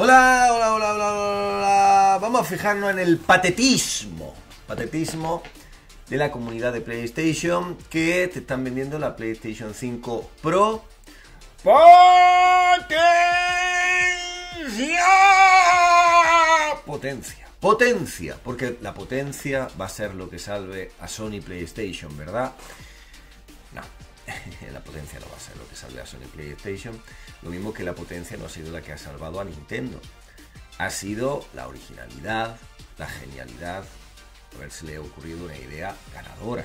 Hola. Vamos a fijarnos en el patetismo de la comunidad de PlayStation, que te están vendiendo la PlayStation 5 Pro. Potencia, porque la potencia va a ser lo que salve a Sony PlayStation, ¿verdad? No, la potencia no va a ser lo que salve a Sony PlayStation, lo mismo que la potencia no ha sido la que ha salvado a Nintendo, ha sido la originalidad, la genialidad, haberse le ha ocurrido una idea ganadora,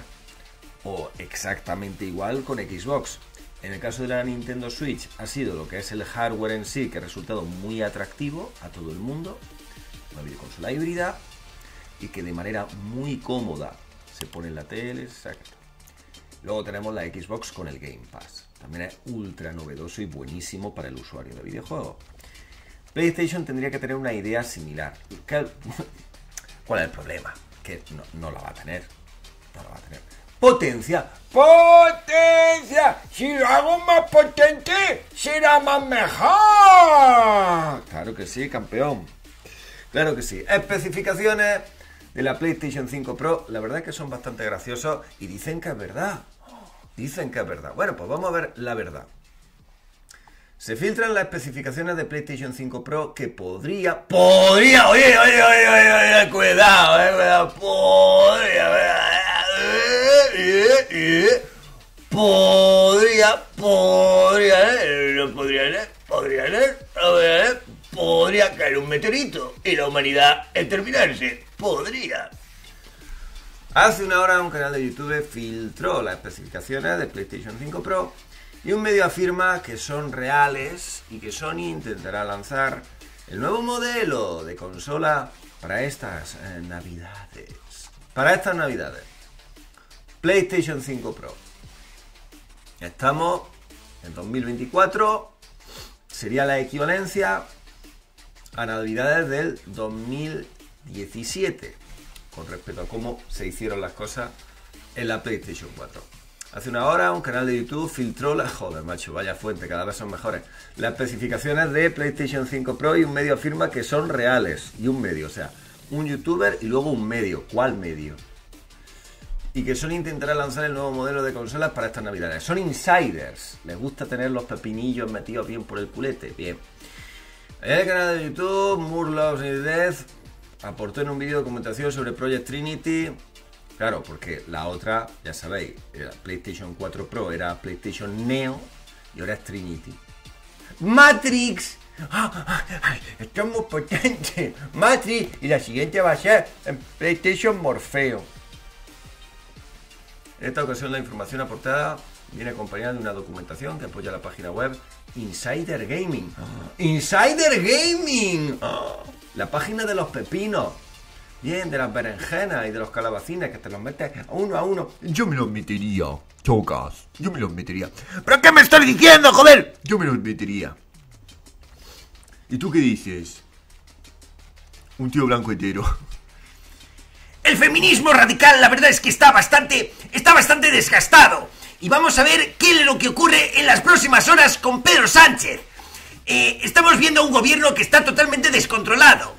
o exactamente igual con Xbox. En el caso de la Nintendo Switch ha sido lo que es el hardware en sí, que ha resultado muy atractivo a todo el mundo, una videoconsola híbrida y que de manera muy cómoda se pone en la tele, exacto. Luego tenemos la Xbox con el Game Pass, también es ultra novedoso y buenísimo para el usuario de videojuegos. PlayStation tendría que tener una idea similar. ¿Cuál es el problema? Que no la va a tener, ¡Potencia! Si lo hago más potente, será más mejor. Claro que sí, campeón. Claro que sí. Especificaciones de la PlayStation 5 Pro. La verdad es que son bastante graciosos y dicen que es verdad. Bueno, pues vamos a ver la verdad. Se filtran las especificaciones de PlayStation 5 Pro que podría... Oye, cuidado. Podría caer un meteorito y la humanidad exterminarse. Hace una hora un canal de YouTube filtró las especificaciones de PlayStation 5 Pro y un medio afirma que son reales y que Sony intentará lanzar el nuevo modelo de consola para estas navidades. PlayStation 5 Pro. Estamos en 2024, sería la equivalencia a navidades del 2017, con respecto a cómo se hicieron las cosas en la PlayStation 4. Hace una hora un canal de YouTube filtró la... Joder, macho, vaya fuente, cada vez son mejores. Las especificaciones de PlayStation 5 Pro y un medio afirma que son reales. Y un medio, o sea, un youtuber y luego un medio. ¿Cuál medio? Y que Sony intentará lanzar el nuevo modelo de consolas para estas navidades. Son insiders. Les gusta tener los pepinillos metidos bien por el culete. Bien. El canal de YouTube, Murlocidez, aportó en un vídeo de documentación sobre Project Trinity. Claro, porque la otra, ya sabéis, era PlayStation 4 Pro, era PlayStation Neo y ahora es Trinity. ¡Matrix! Esto es muy potente. ¡Matrix! Y la siguiente va a ser PlayStation Morfeo. En esta ocasión la información aportada viene acompañada de una documentación que apoya la página web Insider Gaming. La página de los pepinos, bien, de las berenjenas y de los calabacines que te los metes uno a uno. Yo me los metería, chocas, yo me los metería. ¿Pero qué me estás diciendo, joder? Yo me los metería. ¿Y tú qué dices? Un tío blanco hetero. El feminismo radical, la verdad es que está bastante desgastado. Y vamos a ver qué es lo que ocurre en las próximas horas con Pedro Sánchez. Estamos viendo un gobierno que está totalmente descontrolado.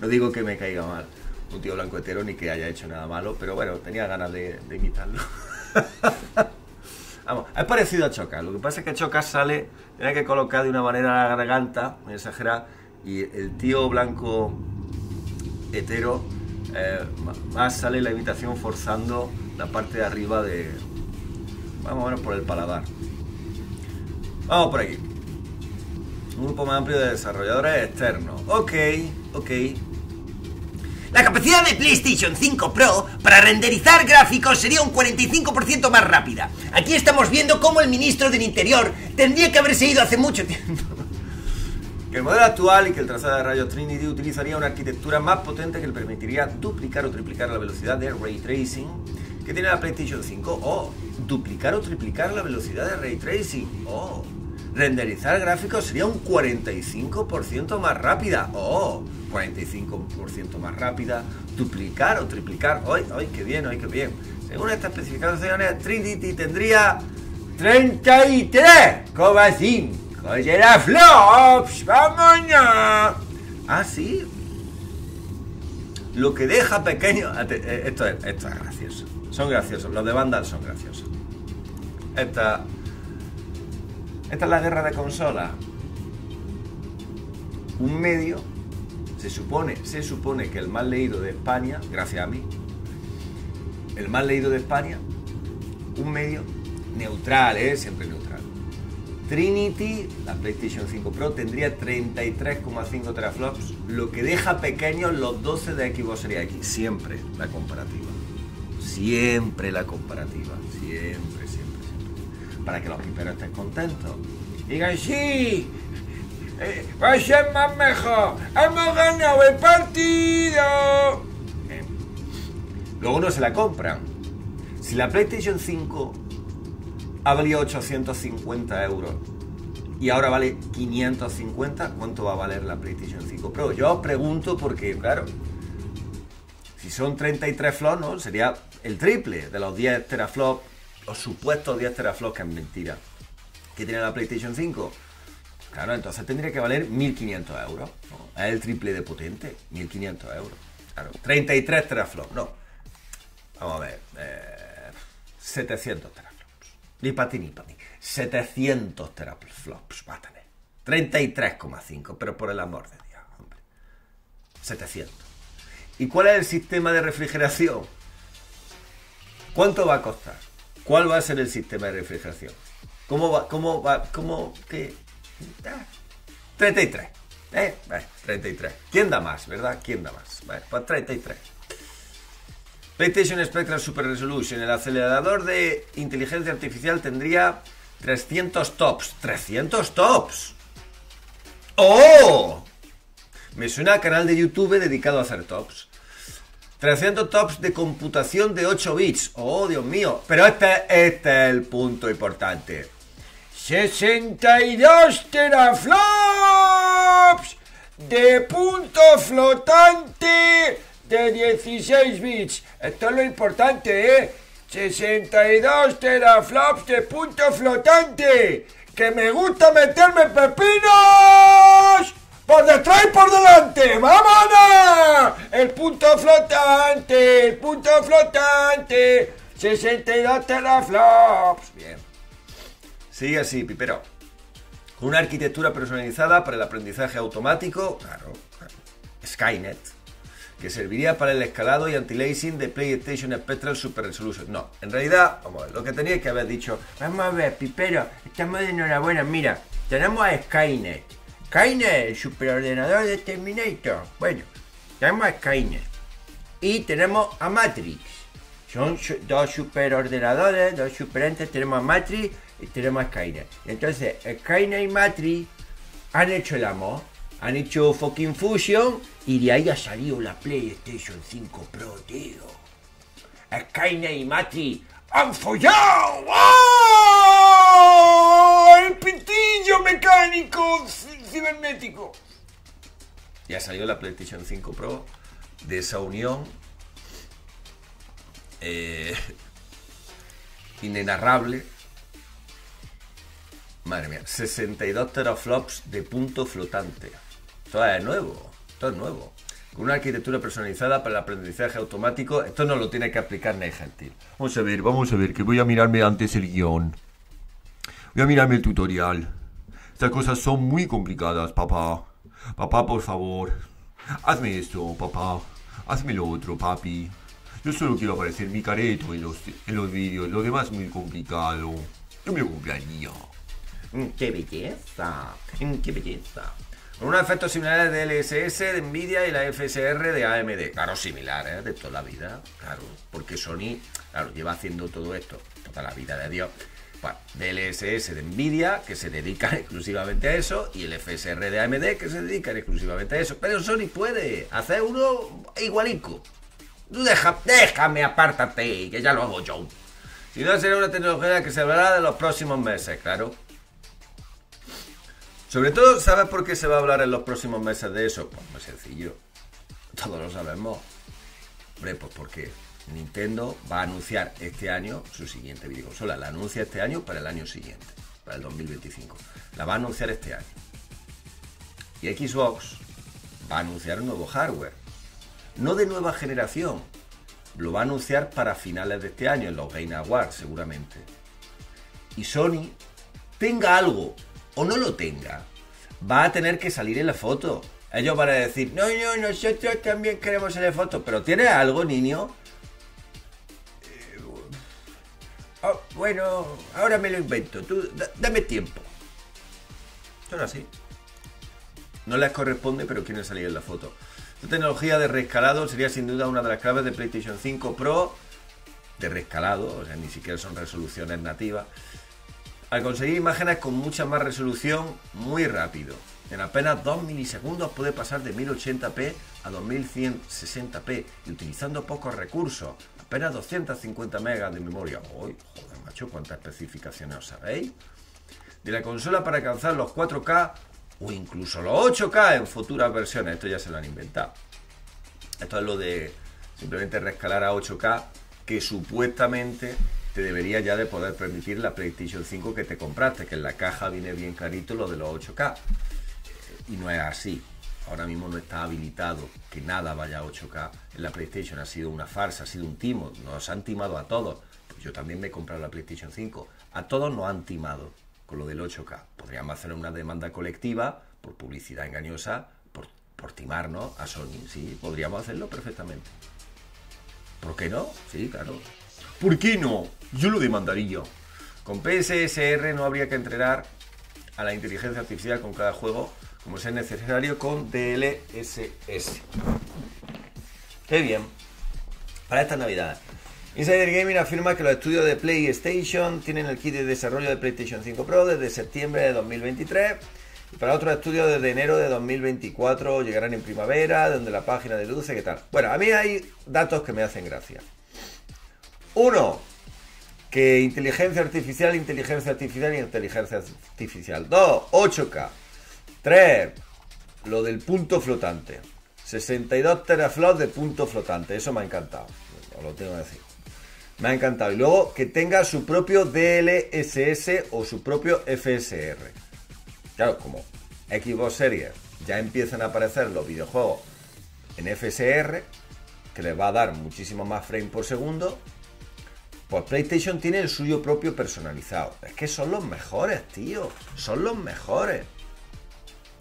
No digo que me caiga mal un tío blanco hetero ni que haya hecho nada malo, pero bueno, tenía ganas de imitarlo. Vamos, es parecido a Chocas. Lo que pasa es que Chocas sale, tiene que colocar de una manera la garganta, muy exagerada, y el tío blanco hetero... más sale la imitación forzando la parte de arriba de... Vamos a ver por el paladar. Vamos por aquí. Un grupo más amplio de desarrolladores externos. Ok. La capacidad de PlayStation 5 Pro para renderizar gráficos sería un 45% más rápida. Aquí estamos viendo cómo el ministro del Interior tendría que haberse ido hace mucho tiempo. El modelo actual y que el trazado de rayos Trinity utilizaría una arquitectura más potente que le permitiría duplicar o triplicar la velocidad de Ray Tracing que tiene la PlayStation 5. Oh, duplicar o triplicar la velocidad de Ray Tracing. Oh, renderizar gráficos sería un 45% más rápida. Oh, 45% más rápida. Duplicar o triplicar. Ay, qué bien, qué bien. Según estas especificaciones, Trinity tendría 33,5 ¡Oye, era flops! ¡Vámonos! Ah, sí. Lo que deja pequeño. Esto es gracioso. Son graciosos. Los de Vandal son graciosos. Esta es la guerra de consolas. Un medio. Se supone que el más leído de España, gracias a mí, el más leído de España, un medio neutral, siempre neutral. Trinity, la PlayStation 5 Pro, tendría 33,5 teraflops, lo que deja pequeños los 12 de Xbox Series X. Siempre la comparativa. Siempre. Para que los piperos estén contentos. Digan, sí, va a ser más mejor. Hemos ganado el partido. Luego no se la compran. Si la PlayStation 5 ha valido 850 € y ahora vale 550, ¿cuánto va a valer la PlayStation 5 Pro? Yo os pregunto porque, claro, si son 33 flops, ¿no? Sería el triple de los 10 teraflops, los supuestos 10 teraflops, que es mentira, que tiene la PlayStation 5. Claro, entonces tendría que valer 1.500 €, ¿no? Es el triple de potente, 1.500 €. Claro, 33 teraflops, no. Vamos a ver, 700 teraflops. Ni para ti ni para mí. 700 teraflops va a tener. 33,5, pero por el amor de Dios, hombre. 700. ¿Y cuál es el sistema de refrigeración? ¿Cuánto va a costar? ¿Cuál va a ser el sistema de refrigeración? ¿Cómo? 33. Vale, 33. ¿Quién da más, verdad? Vale, pues 33. PlayStation Spectrum Super Resolution, el acelerador de inteligencia artificial, tendría 300 tops. ¡300 tops! ¡Oh! Me suena a canal de YouTube dedicado a hacer tops. 300 tops de computación de 8 bits. ¡Oh, Dios mío! Pero este es el punto importante. 62 teraflops de punto flotante de 16 bits. Esto es lo importante, 62 teraflops de punto flotante. ¡Que me gusta meterme pepinos! ¡Por detrás y por delante! ¡Vámonos! ¡El punto flotante! ¡El punto flotante! 62 teraflops. Bien. Sigue así, pipero. Con una arquitectura personalizada para el aprendizaje automático, claro, Skynet, que serviría para el escalado y anti-lacing de PlayStation Spectral Super Resolution. No, en realidad, vamos a ver, lo que teníais que haber dicho, vamos a ver, pipero, estamos de enhorabuena, mira, tenemos a Skynet. Skynet, el superordenador de Terminator. Bueno, tenemos a Skynet. Y tenemos a Matrix. Son dos superordenadores, dos superentes, tenemos a Matrix y tenemos a Skynet. Entonces, Skynet y Matrix han hecho el amor, han hecho fucking fusion y de ahí ha salido la PlayStation 5 Pro, tío. Skynet y Matrix han follado. ¡Oh! ¡El pitillo mecánico cibernético! Y ha salido la PlayStation 5 Pro de esa unión inenarrable. Madre mía, 62 teraflops de punto flotante. Esto es nuevo. Con una arquitectura personalizada para el aprendizaje automático. Esto no lo tiene que aplicar ni Gentil. Vamos a ver, que voy a mirarme antes el guión. Voy a mirarme el tutorial. Estas cosas son muy complicadas, papá. Papá, por favor. Hazme esto, papá. Hazme lo otro, papi. Yo solo quiero aparecer mi careto en los vídeos. Lo demás es muy complicado. Yo me lo compraría. ¡Qué belleza! ¡Qué belleza! Con unos efectos similares de DLSS de Nvidia y la FSR de AMD. Claro, similar, de toda la vida. Claro, porque Sony, claro, lleva haciendo todo esto toda la vida de Dios. Bueno, DLSS de Nvidia, que se dedican exclusivamente a eso, y el FSR de AMD, que se dedican exclusivamente a eso. Pero Sony puede hacer uno igualico. Tú déjame, apártate, que ya lo hago yo. Si no, será una tecnología que se hablará de los próximos meses, claro. Sobre todo, ¿sabes por qué se va a hablar en los próximos meses de eso? Pues muy sencillo. Todos lo sabemos. Hombre, pues porque Nintendo va a anunciar este año su siguiente videoconsola. La anuncia este año para el año siguiente. para el 2025. La va a anunciar este año. Y Xbox va a anunciar un nuevo hardware. No de nueva generación. Lo va a anunciar para finales de este año, en los Game Awards, seguramente. Y Sony, tenga algo o no lo tenga, va a tener que salir en la foto. Ellos van a decir, no, no, nosotros también queremos salir en la foto. Pero ¿tiene algo, niño? Bueno, ahora me lo invento. Tú, dame tiempo. Son así. No les corresponde, pero quieren salir en la foto. La tecnología de reescalado sería sin duda una de las claves de PlayStation 5 Pro. De reescalado, o sea, ni siquiera son resoluciones nativas. Al conseguir imágenes con mucha más resolución, muy rápido. En apenas 2 milisegundos puede pasar de 1080p a 2160p. Y utilizando pocos recursos, apenas 250 megas de memoria. ¡Uy, joder, macho! ¿Cuántas especificaciones os sabéis? De la consola para alcanzar los 4K... o incluso los 8K en futuras versiones. Esto ya se lo han inventado. Esto es lo de simplemente reescalar a 8K, que supuestamente te debería ya de poder permitir la PlayStation 5 que te compraste, que en la caja viene bien clarito lo de los 8K. Y no es así. Ahora mismo no está habilitado que nada vaya a 8K en la PlayStation. Ha sido una farsa, ha sido un timo. Nos han timado a todos. Pues yo también me he comprado la PlayStation 5. A todos nos han timado con lo del 8K. Podríamos hacer una demanda colectiva por publicidad engañosa, por timarnos a Sony. Sí, podríamos hacerlo perfectamente. ¿Por qué no? Sí, claro. ¿Por qué no? Yo lo demandaría. Con PSSR no habría que entrenar a la inteligencia artificial con cada juego como sea necesario con DLSS. ¡Qué bien! Para esta Navidad. Insider Gaming afirma que los estudios de PlayStation tienen el kit de desarrollo de PlayStation 5 Pro desde septiembre de 2023 y para otros estudios desde enero de 2024 llegarán en primavera, donde la página deduce qué tal. Bueno, a mí hay datos que me hacen gracia. Uno, que inteligencia artificial. Dos, 8K. Tres, lo del punto flotante. 62 teraflops de punto flotante. Eso me ha encantado, os lo tengo que decir. Me ha encantado. Y luego que tenga su propio DLSS o su propio FSR. Claro, como Xbox Series ya empiezan a aparecer los videojuegos en FSR, que les va a dar muchísimo más frames por segundo, pues PlayStation tiene el suyo propio personalizado. Es que son los mejores, tío. Son los mejores.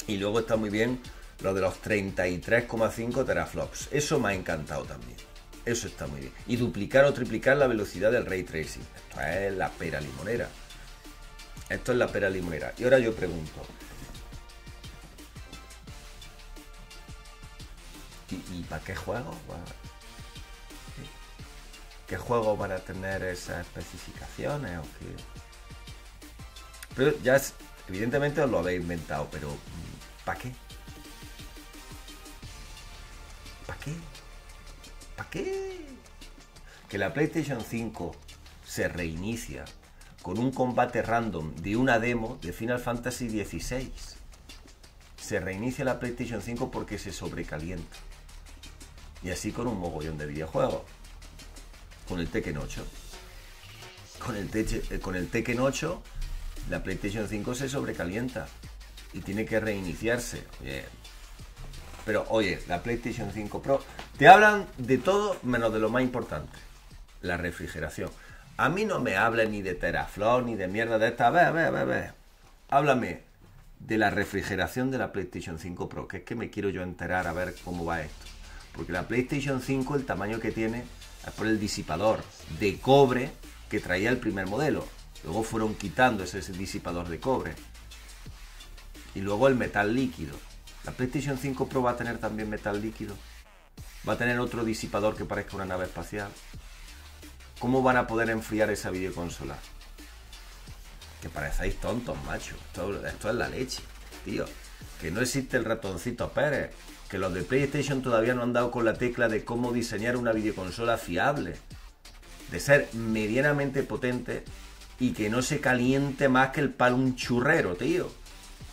Y luego está muy bien lo de los 33,5 teraflops. Eso me ha encantado también. Eso está muy bien. Y duplicar o triplicar la velocidad del ray tracing. Esto es la pera limonera. Esto es la pera limonera. Y ahora yo pregunto. ¿Y para qué juego? ¿Qué juego van a tener esas especificaciones? ¿O qué? Pero ya es, evidentemente os lo habéis inventado, pero ¿para qué? ¿Para qué? ¿Para qué? Que la PlayStation 5 se reinicia con un combate random de una demo de Final Fantasy XVI. Se reinicia la PlayStation 5 porque se sobrecalienta. Y así con un mogollón de videojuegos. Con el Tekken 8. Con el Tekken 8 la PlayStation 5 se sobrecalienta y tiene que reiniciarse. Oye, pero oye, la PlayStation 5 Pro... Te hablan de todo menos de lo más importante. La refrigeración. A mí no me hablen ni de teraflop ni de mierda de esta. A ver. Háblame de la refrigeración de la PlayStation 5 Pro. Que es que me quiero yo enterar a ver cómo va esto. Porque la PlayStation 5, el tamaño que tiene, es por el disipador de cobre que traía el primer modelo. Luego fueron quitando ese disipador de cobre. Y luego el metal líquido. ¿La PlayStation 5 Pro va a tener también metal líquido? ¿Va a tener otro disipador que parezca una nave espacial? ¿Cómo van a poder enfriar esa videoconsola? Que parecéis tontos, macho. Esto es la leche, tío. Que no existe el ratoncito Pérez. Que los de PlayStation todavía no han dado con la tecla de cómo diseñar una videoconsola fiable. De ser medianamente potente y que no se caliente más que el palo un churrero, tío.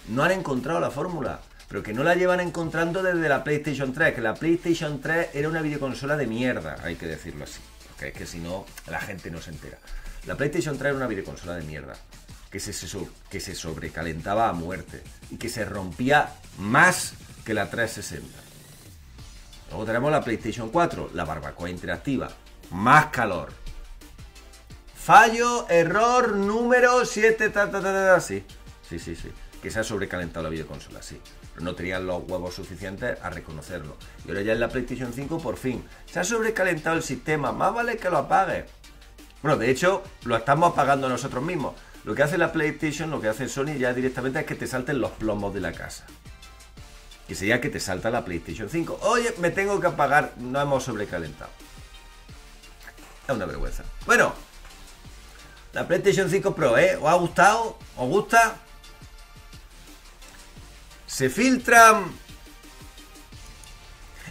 No han encontrado la fórmula. Pero que no la llevan encontrando desde la PlayStation 3, que la PlayStation 3 era una videoconsola de mierda, hay que decirlo así, porque es que si no, la gente no se entera. La PlayStation 3 era una videoconsola de mierda, que se sobrecalentaba a muerte y que se rompía más que la 360. Luego tenemos la PlayStation 4, la barbacoa interactiva, más calor. Fallo, error, número 7, sí. Que se ha sobrecalentado la videoconsola, sí. Pero no tenían los huevos suficientes a reconocerlo. Y ahora ya en la PlayStation 5, por fin, se ha sobrecalentado el sistema. Más vale que lo apague. Bueno, de hecho, lo estamos apagando nosotros mismos. Lo que hace la PlayStation, lo que hace Sony ya directamente es que te salten los plomos de la casa. Que sería que te salta la PlayStation 5. Oye, me tengo que apagar, no hemos sobrecalentado. Es una vergüenza. Bueno, la PlayStation 5 Pro, ¿os ha gustado? ¿Os gusta? Se filtran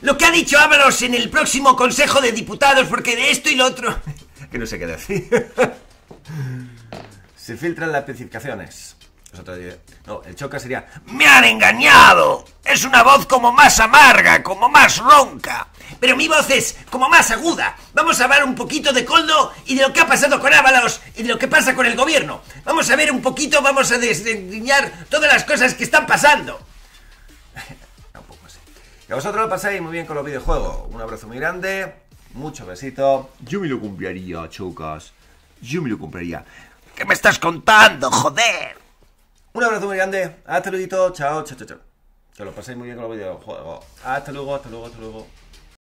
lo que ha dicho Ábalos en el próximo Consejo de Diputados, porque de esto y lo otro... que no sé qué decir. Se filtran las especificaciones. No, el choca sería... ¡Me han engañado! Es una voz como más amarga, como más ronca. Pero mi voz es como más aguda. Vamos a hablar un poquito de Coldo y de lo que ha pasado con Ábalos y de lo que pasa con el gobierno. Vamos a ver un poquito, vamos a desgreñar todas las cosas que están pasando. Que a vosotros lo pasáis muy bien con los videojuegos. Un abrazo muy grande, muchos besitos. Yo me lo compraría, chocas. Yo me lo compraría. ¿Qué me estás contando, joder? Un abrazo muy grande. Hasta luego. Chao, chao, chao. Que lo paséis muy bien con los videojuegos. Hasta luego, hasta luego, hasta luego.